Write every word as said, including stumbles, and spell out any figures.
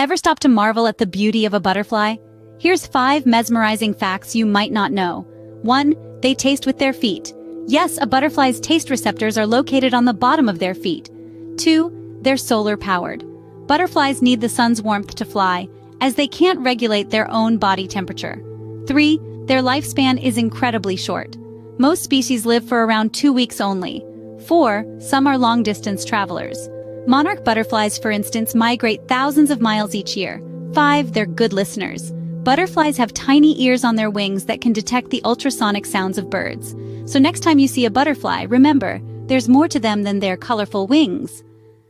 Ever stop to marvel at the beauty of a butterfly? Here's five mesmerizing facts you might not know. One, they taste with their feet. Yes, a butterfly's taste receptors are located on the bottom of their feet. Two, they're solar powered. Butterflies need the sun's warmth to fly, as they can't regulate their own body temperature. Three, their lifespan is incredibly short. Most species live for around two weeks only. Four, some are long-distance travelers. Monarch butterflies, for instance, migrate thousands of miles each year. Five, they're good listeners. Butterflies have tiny ears on their wings that can detect the ultrasonic sounds of birds. So next time you see a butterfly, remember, there's more to them than their colorful wings.